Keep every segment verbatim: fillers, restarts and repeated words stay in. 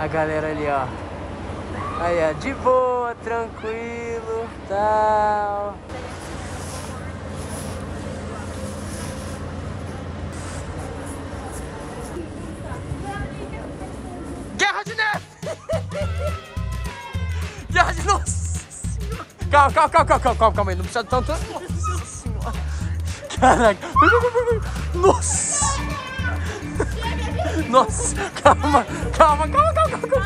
a galera ali, ó. Aí, ó, de boa, tranquilo, tal. Guerra de neve! Guerra de... Nossa Senhora! Calma, calma, calma, calma, calma, calma aí, não precisa de tanto... Nossa Senhora! Caraca! Nossa! Nossa, calma, calma, calma, calma, calma,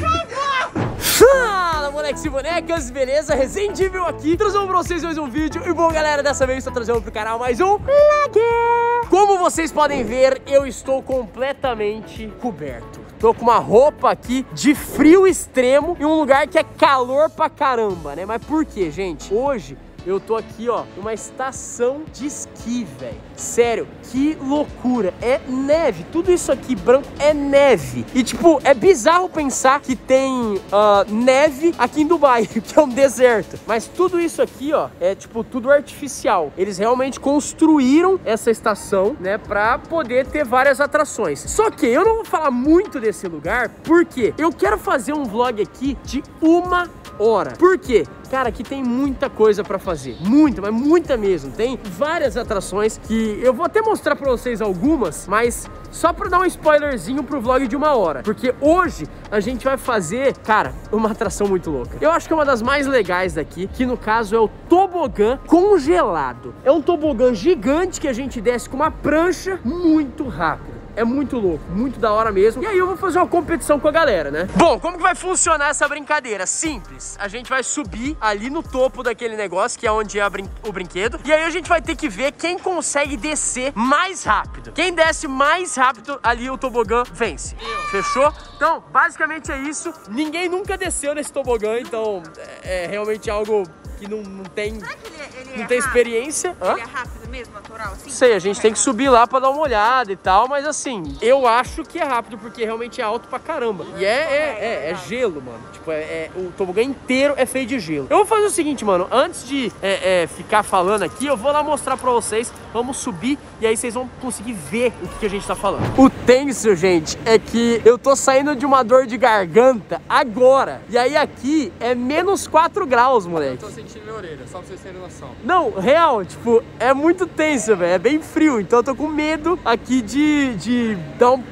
calma. Fala, moleques e bonecas, beleza? Resendível aqui, trazendo pra vocês mais um vídeo. E bom, galera, dessa vez estou trazendo pro canal mais um vlog. Como vocês podem ver, eu estou completamente coberto. Tô com uma roupa aqui de frio extremo em um lugar que é calor pra caramba, né? Mas por quê, gente? Hoje... eu tô aqui, ó, numa estação de esqui, velho. Sério, que loucura. É neve. Tudo isso aqui branco é neve. E, tipo, é bizarro pensar que tem uh, neve aqui em Dubai, que é um deserto. Mas tudo isso aqui, ó, é, tipo, tudo artificial. Eles realmente construíram essa estação, né, pra poder ter várias atrações. Só que eu não vou falar muito desse lugar, porque eu quero fazer um vlog aqui de uma hora. Por quê? Cara, aqui tem muita coisa pra fazer. Muita, mas muita mesmo. Tem várias atrações que eu vou até mostrar pra vocês algumas, mas só pra dar um spoilerzinho pro vlog de uma hora. Porque hoje a gente vai fazer, cara, uma atração muito louca. Eu acho que é uma das mais legais daqui, que no caso é o tobogã congelado. É um tobogã gigante que a gente desce com uma prancha muito rápido. É muito louco, muito da hora mesmo. E aí eu vou fazer uma competição com a galera, né? Bom, como que vai funcionar essa brincadeira? Simples. A gente vai subir ali no topo daquele negócio, que é onde é a brin o brinquedo. E aí a gente vai ter que ver quem consegue descer mais rápido. Quem desce mais rápido ali o tobogã vence. Eu. Fechou? Então, basicamente é isso. Ninguém nunca desceu nesse tobogã, então é realmente algo... que não, não tem, será que ele, ele não é tem experiência. Hã? Ele é rápido mesmo, natural? Assim? Sei, a gente é. tem que subir lá pra dar uma olhada e tal, mas assim, eu acho que é rápido, porque realmente é alto pra caramba. E é, é, é, é, é gelo, mano. Tipo, é, é, o tobogã inteiro é feito de gelo. Eu vou fazer o seguinte, mano, antes de é, é, ficar falando aqui, eu vou lá mostrar pra vocês, vamos subir, e aí vocês vão conseguir ver o que, que a gente tá falando. O tenso, gente, é que eu tô saindo de uma dor de garganta agora, e aí aqui é menos quatro graus, moleque. Eu tô sentindo minha orelha, só pra vocês terem noção. Não, real, tipo, é muito tenso, velho. É bem frio, então eu tô com medo aqui de, de dar um,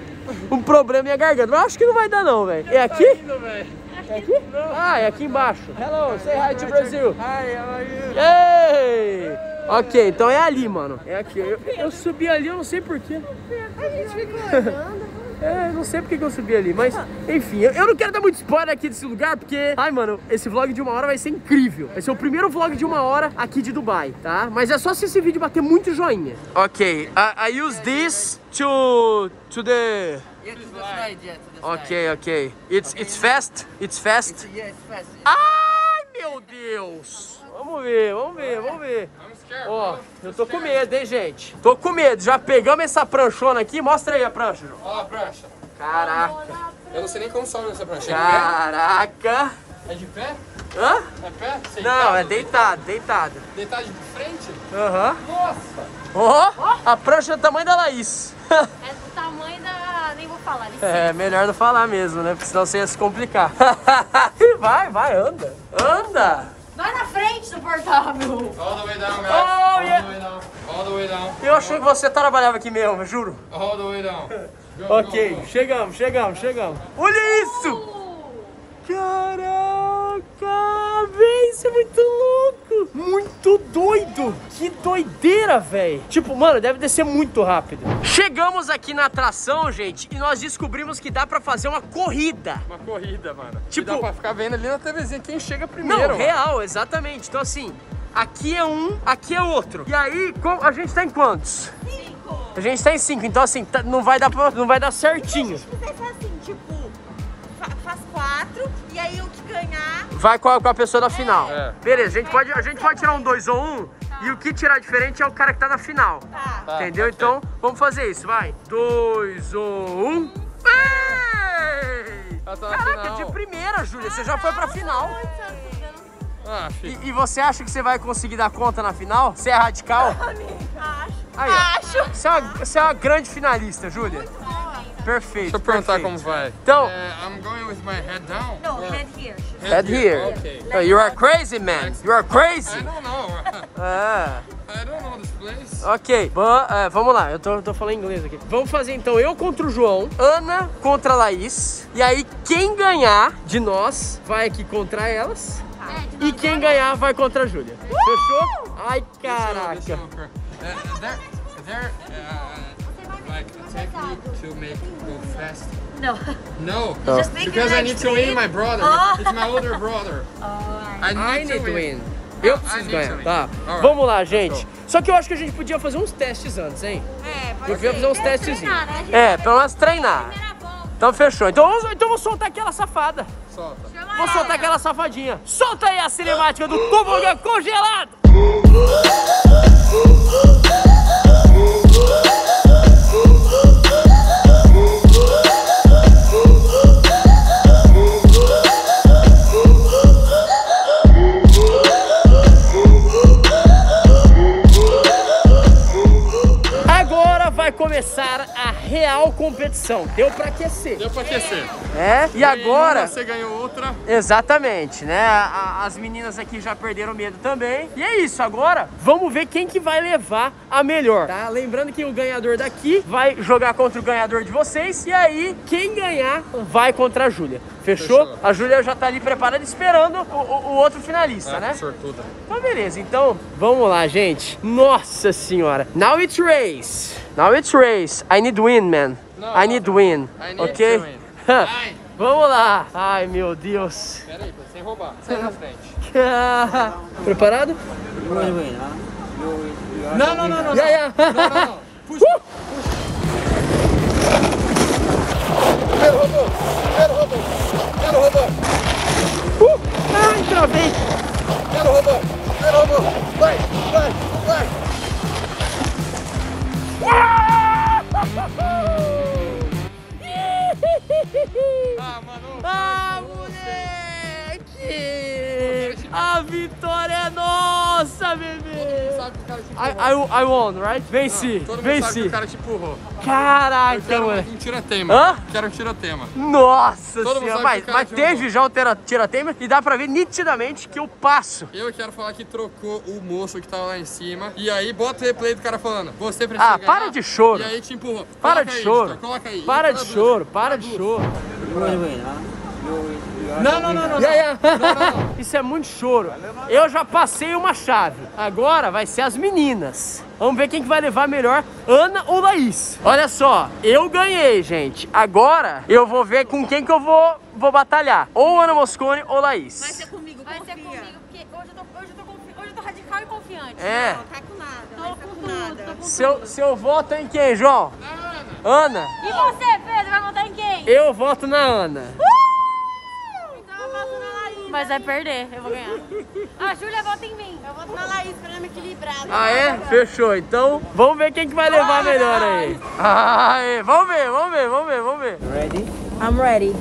um problema na minha garganta. Mas acho que não vai dar não, velho. É aqui? É aqui? Ah, é aqui embaixo. Hello, say hi to Brazil. Hi, how are you? Hey! Ok, então é ali, mano. É aqui. Eu, eu subi ali, eu não sei porquê. A gente ficou olhando. É, não sei porque que eu subi ali, mas enfim, eu, eu não quero dar muito spoiler aqui desse lugar, porque, ai mano, esse vlog de uma hora vai ser incrível. Vai ser o primeiro vlog de uma hora aqui de Dubai, tá? Mas é só se esse vídeo bater muito joinha. Ok, I, I use this to, to the... Ok, ok. It's, it's fast? It's fast? Ai, meu Deus! Vamos ver, vamos ver, vamos ver. Ó, oh, eu tô com medo, hein, gente? Tô com medo. Já pegamos essa pranchona aqui. Mostra aí a prancha, João. Ó a prancha. Caraca. Eu não sei nem como sobe essa prancha. Caraca. É de pé? Hã? É pé? Sentado? Não, é deitado, deitado. Deitado de frente? Aham. Uhum. Nossa. Ó, oh, oh. A prancha é do tamanho da Laís. É do tamanho da... nem vou falar. Licença. É, melhor não falar mesmo, né? Porque senão você ia se complicar. Vai, vai, anda. Anda. Vai na frente do portável! All the way down, guys! Oh, all, yeah. the way down. all the way down! Eu achei que você trabalhava aqui mesmo, eu juro! All the way down! Go, ok, go, go. chegamos, chegamos, chegamos! Olha isso! Oh. Caraca! Véi, isso é muito louco! Muito doido! Que doideira, véi! Tipo, mano, deve descer muito rápido! Chegamos aqui na atração, gente, e nós descobrimos que dá pra fazer uma corrida. Uma corrida, mano. Tipo, e dá pra ficar vendo ali na TVzinha quem chega primeiro. Não, mano. Real, exatamente. Então, assim, aqui é um, aqui é outro. E aí, a gente tá em quantos? Cinco. A gente tá em cinco, então, assim, não vai dar, pra, não vai dar certinho. Se a gente quiser fazer assim, tipo, fa faz quatro, e aí o que ganhar... vai com a, com a pessoa da é. final. É. Beleza, a gente pode, a gente pode tirar um dois ou um... e o que tirar diferente é o cara que tá na final. Tá. Entendeu? Tá, então, vamos fazer isso. Vai. Dois, um. Ei! Caraca, de primeira, Júlia. Você já foi pra final. Ah, e, e você acha que você vai conseguir dar conta na final? Você é radical? Amiga, acho. Aí, ó. Acho. Você é uma, você é uma grande finalista, Júlia. Muito boa. Perfeito. Deixa eu perguntar perfect. como vai. Então, uh, I'm going with my head down. No, or... head here. Head, head here. here. Okay. So you are crazy, man. You are crazy. I don't know. ah. I don't know this place. Ok, Bom, é, vamos lá, eu tô, tô falando inglês aqui. Vamos fazer então eu contra o João, Ana contra a Laís. E aí quem ganhar de nós vai aqui contra elas. É, e quem ganhar vai contra a Júlia. Uh! Fechou? Ai, caraca. No. No. no. Just because I need to win my brother. Oh. It's my older brother. Oh, I need, I need to win. win. Eu preciso ah, ganhar, tá? Right. Vamos lá, gente. Só que eu acho que a gente podia fazer uns testes antes, hein? É, pode Devia fazer uns testezinhos. Né? É, pelo menos treinar. Então fechou. Então, então vou soltar aquela safada. Solta. Chama vou soltar ela. aquela safadinha. Solta aí a cinemática do tobogã congelado. Começar a real competição. Deu pra aquecer. Deu pra aquecer. É, e, e agora... você ganhou outra. Exatamente, né? A, as meninas aqui já perderam medo também. E é isso, agora vamos ver quem que vai levar a melhor, tá? Lembrando que o ganhador daqui vai jogar contra o ganhador de vocês. E aí, quem ganhar vai contra a Júlia. Fechou? Fechou? A Júlia já tá ali preparada, esperando o, o, o outro finalista, é, né? Sortuda. Então, beleza. Então, vamos lá, gente. Nossa senhora. Now it's race. Now it's race. I need win, man. No, I need no. win. I need okay? to win. Ai. Vamos lá. Ai, meu Deus. Pera aí, sem roubar. Sai na frente. Preparado? Não, não, não. Não, yeah, não. Yeah. não, não. Puxa. Uh! Puxa. Primeiro robô. Primeiro robô. Primeiro robô. Uh! Ai, travei. Primeiro robô. Primeiro robô. Vai, vai, vai. Ah, mano, ah, moleque! A vitória é nossa, bebê! Sabe que o cara te I, I, I won, right? Venci, ah, venci! O cara te empurrou. Caraca, mano! Um tiratema. Hã? Quero um tiratema. Nossa todo senhora, mas, mas teve já o tiratema e dá pra ver nitidamente que eu passo. Eu quero falar que trocou o moço que tava lá em cima. E aí bota o replay do cara falando, você precisa Ah, ganhar, para de choro! E aí te empurrou. Para coloca de aí, choro! Coloca aí. Para, para de duas. choro, para de choro! Não, não, não, não, yeah, não. Yeah. não, não, não. Isso é muito choro. Eu já passei uma chave. Agora vai ser as meninas. Vamos ver quem que vai levar melhor, Ana ou Laís. Olha só, eu ganhei, gente. Agora eu vou ver com quem que eu vou, vou batalhar. Ou Ana Moscone ou Laís. Vai ser comigo, confia. Vai ser comigo, porque hoje eu tô, hoje eu tô, confi... hoje eu tô radical e confiante. É. Não, tá com nada. Tô com nada. Tô com seu, seu voto é em quem, João? Na Ana. Ana. E você, Pedro, vai votar em quem? Eu voto na Ana. Uh! Mas vai perder, eu vou ganhar. A Júlia vota em mim. Eu voto na Laís pra ela me equilibrar. Ah, é? Fechou. Então, vamos ver quem que vai levar ah, melhor aí. Ah, é. Vamos ver, vamos ver, vamos ver, vamos ver. Ready? I'm ready.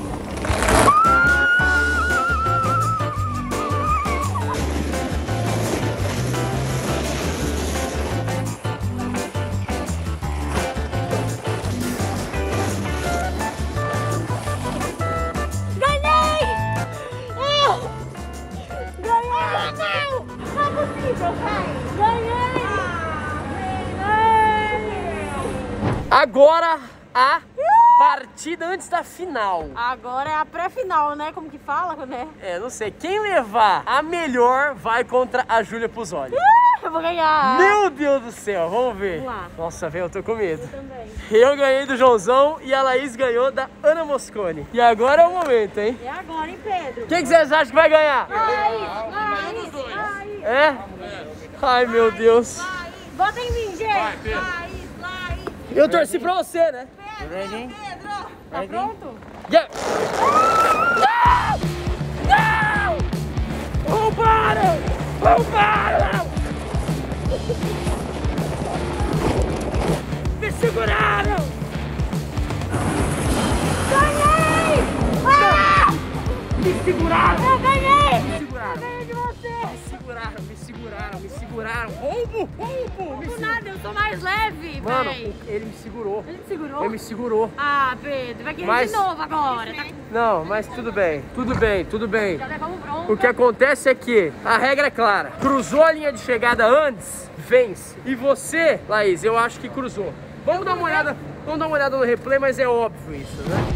Agora a partida antes da final. Agora é a pré-final, né? Como que fala, né? É, não sei. Quem levar a melhor vai contra a Júlia Puzzoli. Uh, eu vou ganhar. Meu Deus do céu, vamos ver. Vamos lá. Nossa, velho, eu tô com medo. Eu também. Eu ganhei do Joãozão e a Laís ganhou da Ana Moscone. E agora é o momento, hein? E agora, hein, Pedro? Quem que vocês acham que vai ganhar? Laís, Laís, Laís. É? Ai, meu Deus. Laís, bota em mim, gente. Vai, Pedro. Eu torci pra você, né? Pedro, Pedro, tá pronto? Yeah. Não! Não! Roubaram! Roubaram! Me seguraram! Ganhei! Ah! Me seguraram! Eu ganhei! Me seguraram! Eu ganhei de você! Me seguraram, me seguraram, me seguraram! Cara, roubo, roubo! Roubo nada, eu tô mais leve, mano, véi. Ele me segurou. Ele me segurou? Ele me segurou. Ah, Pedro, vai querer mas... de novo agora. Tá... Não, mas tudo bem, tudo bem, tudo bem. Já levamos bronca. O que acontece é que a regra é clara. Cruzou a linha de chegada antes, vence. E você, Laís, eu acho que cruzou. Vamos dar uma olhada, vamos dar uma olhada no replay, mas é óbvio isso, né?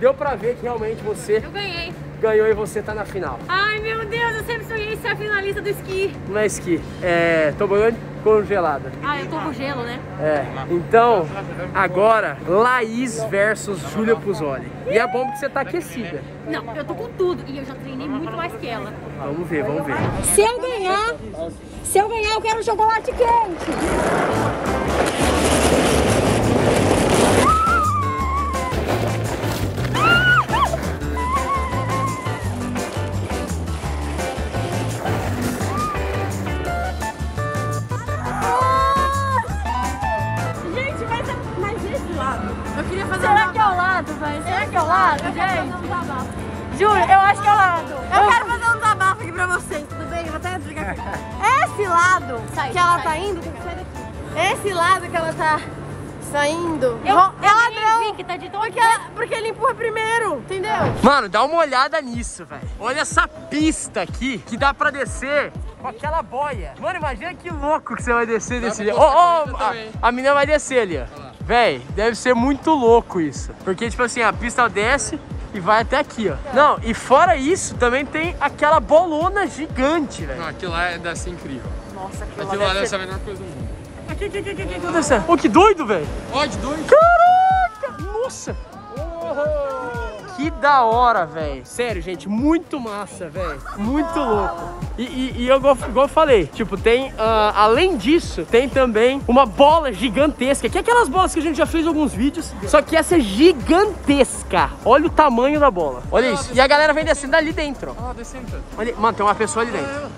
Deu pra ver que realmente você... Eu ganhei. Ganhou e você tá na final. Ai, meu Deus, eu sempre sonhei ser a finalista do esqui. Não é esqui, é tobogã congelada. Ah, eu tô com gelo, né? É. Então, agora, Laís versus Júlia Puzzoli. E é bom porque você tá aquecida. Não, eu tô com tudo e eu já treinei muito mais que ela. Vamos ver, vamos ver. Se eu ganhar, se eu ganhar, eu quero um chocolate quente. Esse lado que ela tá saindo, eu, ro... eu é ladrão, que tá de porque, ela, porque ele empurra primeiro, entendeu? Mano, dá uma olhada nisso, velho. Olha essa pista aqui, que dá pra descer com aquela boia. Mano, imagina que louco que você vai descer desse jeito. Oh, oh, a, a menina vai descer ali, ó. Véi, deve ser muito louco isso. Porque, tipo assim, a pista desce e vai até aqui, ó. Não, e fora isso, também tem aquela bolona gigante, velho. Não, aquilo lá deve ser incrível. Nossa, aquilo, aquilo lá deve ser a melhor coisa do mundo. Que, que, que, que, que aconteceu? Oh, que doido, velho! Ó, oh, que doido! Caraca! Nossa! Oh, que da hora, velho! Sério, gente, muito massa, velho! Muito louco! E, e, e eu, igual eu falei, tipo, tem, uh, além disso, tem também uma bola gigantesca, que é aquelas bolas que a gente já fez alguns vídeos, só que essa é gigantesca. Olha o tamanho da bola, olha isso. E a galera vem descendo ali dentro, ó. Olha, mano, tem uma pessoa ali dentro.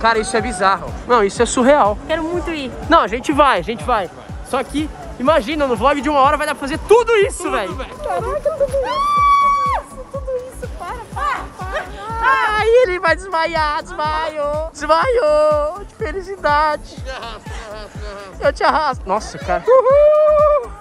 Cara, isso é bizarro. Não, isso é surreal. Quero muito ir. Não, a gente vai, a gente vai. Só que, imagina, no vlog de uma hora vai dar pra fazer tudo isso, velho. Caraca, tudo isso. Tudo isso, para, para, para. Ai, ele vai desmaiar, desmaiou. Desmaiou, de felicidade. Eu te arrasto, eu te arrasto. Eu te arrasto. Nossa, cara. Uhul.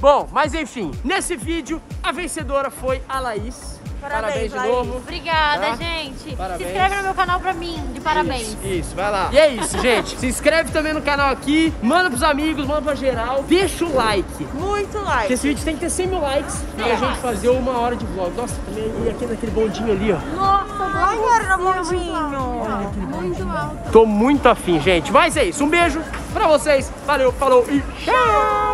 Bom, mas enfim, nesse vídeo, a vencedora foi a Laís. Parabéns, parabéns de novo. Obrigada, tá? Gente. Parabéns. Se inscreve no meu canal pra mim, de parabéns. Isso, isso, vai lá. E é isso, gente. Se inscreve também no canal aqui, manda pros amigos, manda pra geral. Deixa o like. Muito like. Porque esse vídeo tem que ter cem mil likes pra é. gente fazer uma hora de vlog. Nossa, também e aqui naquele bondinho ali, ó. Nossa, olha o bondinho. Muito alto. Tô muito afim, gente. Mas é isso. Um beijo pra vocês. Valeu, falou e tchau.